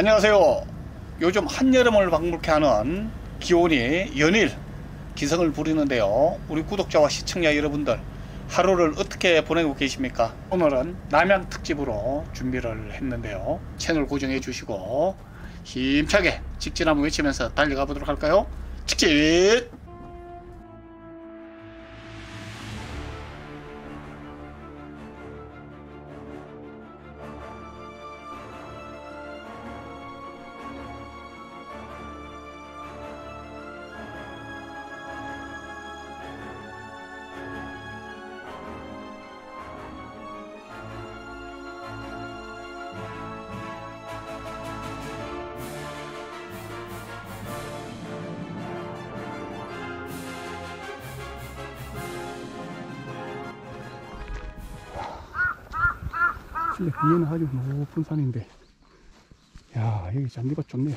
안녕하세요. 요즘 한여름을 방불케 하는 기온이 연일 기승을 부리는데요, 우리 구독자와 시청자 여러분들 하루를 어떻게 보내고 계십니까? 오늘은 남양 특집으로 준비를 했는데요, 채널 고정해 주시고 힘차게 직진 한번 외치면서 달려가 보도록 할까요? 직진! 위에는 아주 높은 산인데, 야, 여기 잔디가 좋네요.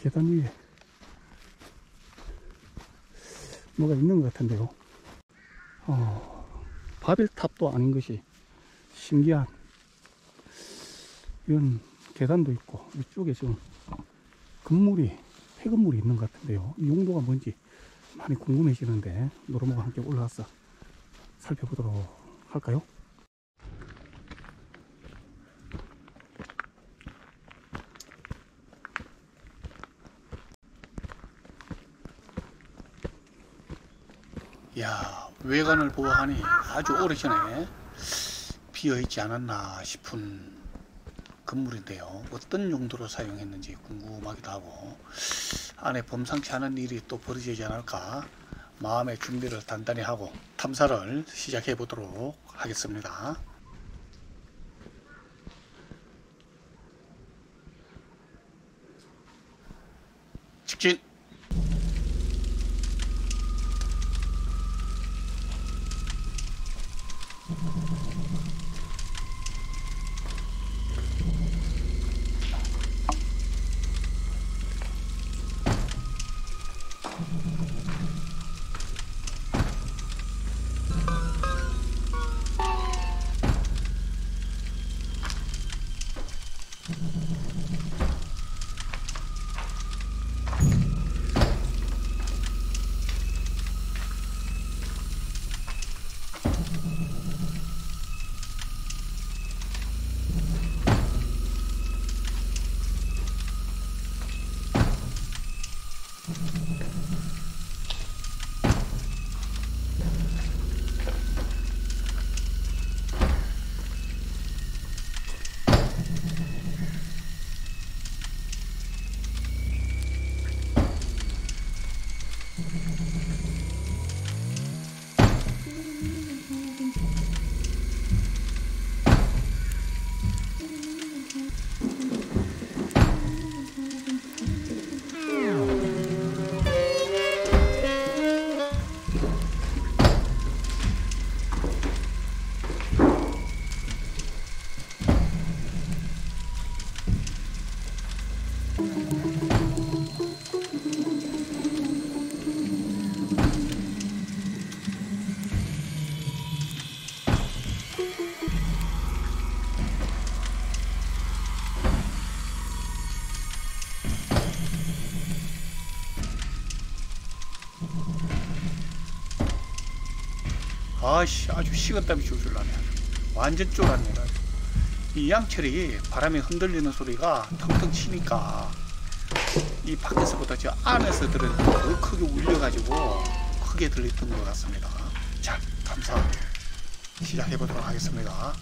계단 위에 뭐가 있는 것 같은데요. 바벨탑도 아닌 것이 신기한 이런 계단도 있고, 위쪽에 지금 건물이, 폐건물이 있는 것 같은데요. 이 용도가 뭔지 많이 궁금해지는데, 노르모가 함께 올라왔어. 살펴보도록 할까요? 이야, 외관을 보아하니 아주 오래전에 비어있지 않았나 싶은 건물인데요, 어떤 용도로 사용했는지 궁금하기도 하고, 안에 범상치 않은 일이 또 벌어지지 않을까 마음의 준비를 단단히 하고 탐사를 시작해 보도록 하겠습니다. 직진! 아씨, 아주 식은땀이 줄줄 나네. 완전 쫄았네. 이 양철이 바람이 흔들리는 소리가 텅텅 치니까 이 밖에서보다 저 안에서 들은 더 크게 울려가지고 크게 들리던 것 같습니다. 자, 탐사 시작해 보도록 하겠습니다.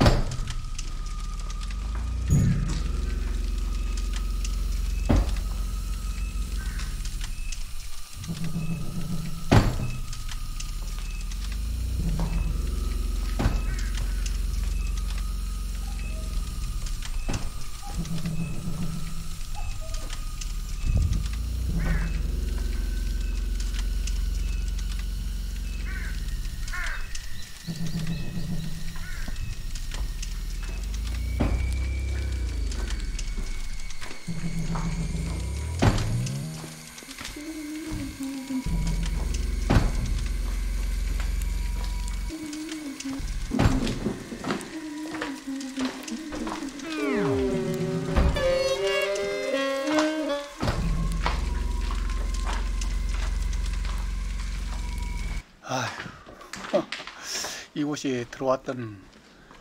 이곳이 들어왔던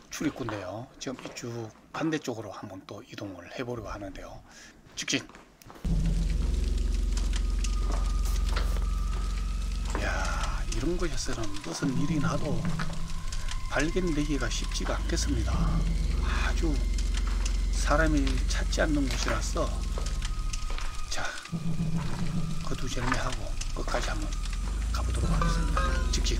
출입구인데요. 지금 이쪽 반대쪽으로 한번 또 이동을 해보려고 하는데요. 직진! 이야, 이런 곳에서는 무슨 일이 나도 발견되기가 쉽지가 않겠습니다. 아주 사람이 찾지 않는 곳이라서, 자, 거두절미하고 끝까지 한번 가보도록 하겠습니다. 직진!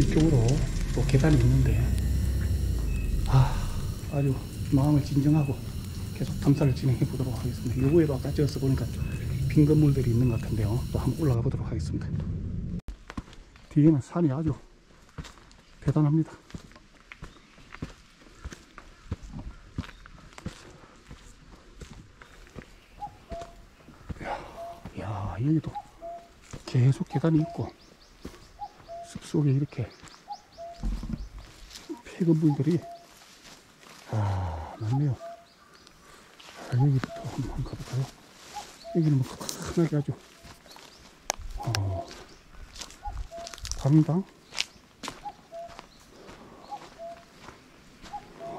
이쪽으로 또 계단이 있는데, 아주 마음을 진정하고 계속 탐사를 진행해 보도록 하겠습니다. 요거에도 아까 찍어서 보니까 빈 건물들이 있는 것 같은데요. 또 한번 올라가 보도록 하겠습니다. 뒤에는 산이 아주 대단합니다. 이야, 여기도 계속 계단이 있고 숲속에 이렇게 폐건물들이 많네요. 여기부터 한번 가볼까요? 여기는 뭐 큰하게 아주 담당?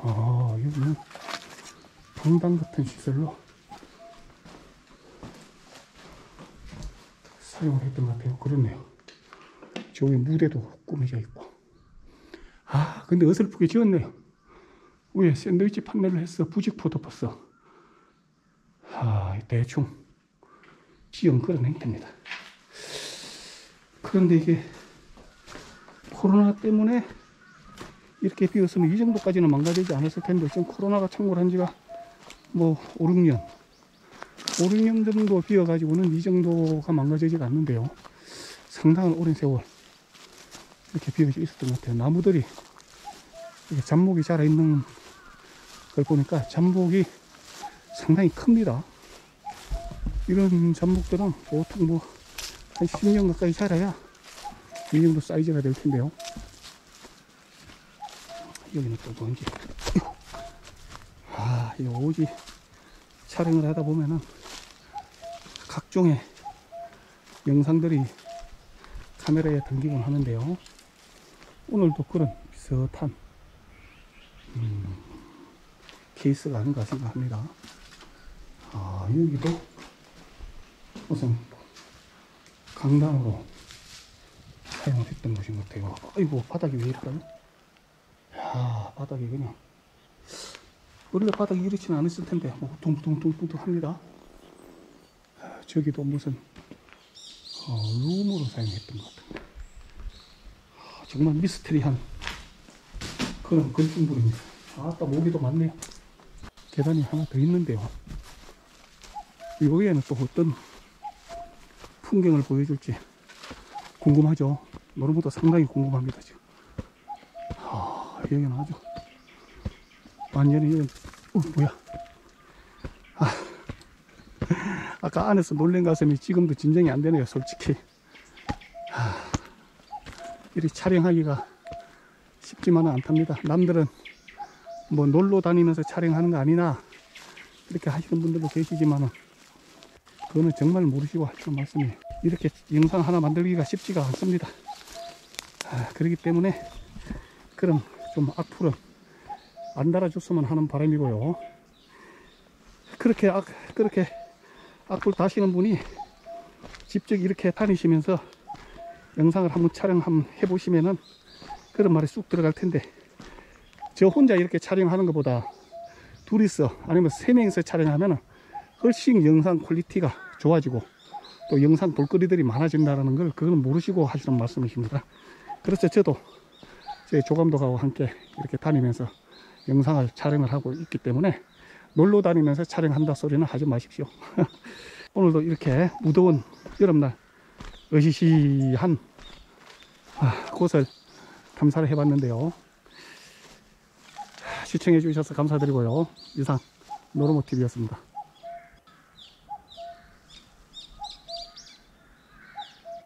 여기는 방당 같은 시설로 사용을 했던 것 같아요. 그렇네요. 저기 무대도 꾸며져 있고, 근데 어설프게 지었네요. 위에 샌드위치 판넬을 해서 부직포도 팠어. 대충 지은 그런 행태입니다. 그런데 이게 코로나 때문에 이렇게 비었으면 이 정도까지는 망가지지 않았을 텐데, 지금 코로나가 창궐한 지가 뭐 5, 6년 정도 비어가지고는 이 정도가 망가지지가 않는데요. 상당한 오랜 세월 이렇게 비어져 있었던 것 같아요. 나무들이 이렇게 잡목이 자라있는 걸 보니까 잡목이 상당히 큽니다. 이런 잡목들은 보통 뭐 한 10년 가까이 자라야 이 정도 사이즈가 될 텐데요. 여기는 또 뭔지, 이 오지 촬영을 하다 보면은 각종의 영상들이 카메라에 담기곤 하는데요. 오늘도 그런 비슷한 케이스가 아닌가 생각합니다. 여기도 무슨 강당으로 사용을 했던 곳인 것 같아요. 아이고, 바닥이 왜 이럴까요? 야, 바닥이 그냥 원래 바닥이 이렇지는 않았을 텐데 뭐 둥둥둥둥 합니다. 저기도 무슨 룸으로 사용했던 것 같은데, 정말 미스터리한 그런 건축물입니다. 아따, 모기도 많네요. 계단이 하나 더 있는데요, 이 위에는 또 어떤 풍경을 보여줄지 궁금하죠. 노름보다 상당히 궁금합니다 지금. 아, 여기는 아주 완전히 이건 뭐야, 아까 안에서 놀란 가슴이 지금도 진정이 안 되네요 솔직히. 이렇게 촬영하기가 쉽지만은 않답니다. 남들은 뭐 놀러 다니면서 촬영하는 거 아니나 이렇게 하시는 분들도 계시지만은 그거는 정말 모르시고 하시는 말씀이에요. 이렇게 영상 하나 만들기가 쉽지가 않습니다. 그렇기 때문에 그럼 좀 악플은 안 달아줬으면 하는 바람이고요. 그렇게 악플 다시는 분이 직접 이렇게 다니시면서 영상을 한번 촬영 한번 해보시면은 그런 말이 쑥 들어갈 텐데, 저 혼자 이렇게 촬영하는 것보다 둘이서 아니면 세 명이서 촬영하면은 훨씬 영상 퀄리티가 좋아지고 또 영상 볼거리들이 많아진다는 걸 그건 모르시고 하시는 말씀이십니다. 그래서 저도 제 조감독하고 함께 이렇게 다니면서 영상을 촬영을 하고 있기 때문에 놀러 다니면서 촬영한다 소리는 하지 마십시오. 오늘도 이렇게 무더운 여름날 으시시한 곳을 탐사를 해봤는데요. 시청해 주셔서 감사드리고요. 이상 노르모TV였습니다.